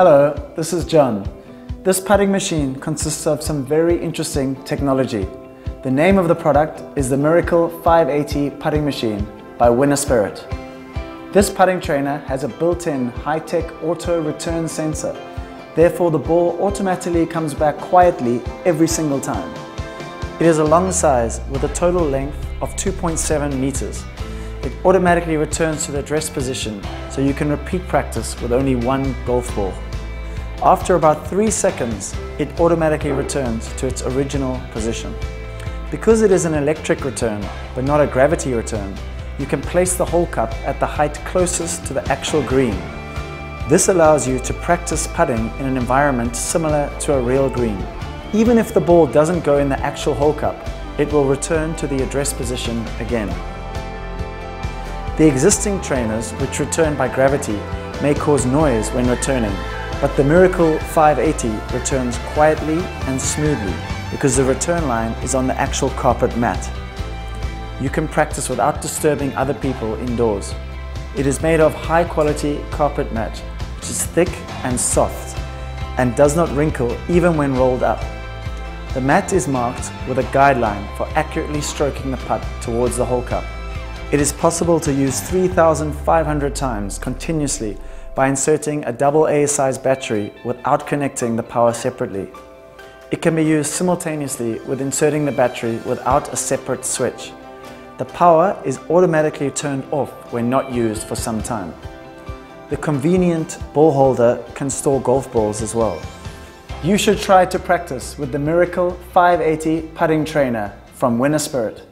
Hello, this is John. This putting machine consists of some very interesting technology. The name of the product is the Miracle 580 Putting Machine by Winner Spirit. This putting trainer has a built-in high-tech auto return sensor. Therefore, the ball automatically comes back quietly every single time. It is a long size with a total length of 2.7 meters. It automatically returns to the address position, so you can repeat practice with only one golf ball. After about 3 seconds, it automatically returns to its original position. Because it is an electric return, but not a gravity return, you can place the hole cup at the height closest to the actual green. This allows you to practice putting in an environment similar to a real green. Even if the ball doesn't go in the actual hole cup, it will return to the address position again. The existing trainers, which return by gravity, may cause noise when returning, but the Miracle 580 returns quietly and smoothly because the return line is on the actual carpet mat. You can practice without disturbing other people indoors. It is made of high-quality carpet mat, which is thick and soft and does not wrinkle even when rolled up. The mat is marked with a guideline for accurately stroking the putt towards the hole cup. It is possible to use 3,500 times continuously by inserting a AA size battery without connecting the power separately. It can be used simultaneously with inserting the battery without a separate switch. The power is automatically turned off when not used for some time. The convenient ball holder can store golf balls as well. You should try to practice with the Miracle 580 Putting Trainer from Winner Spirit.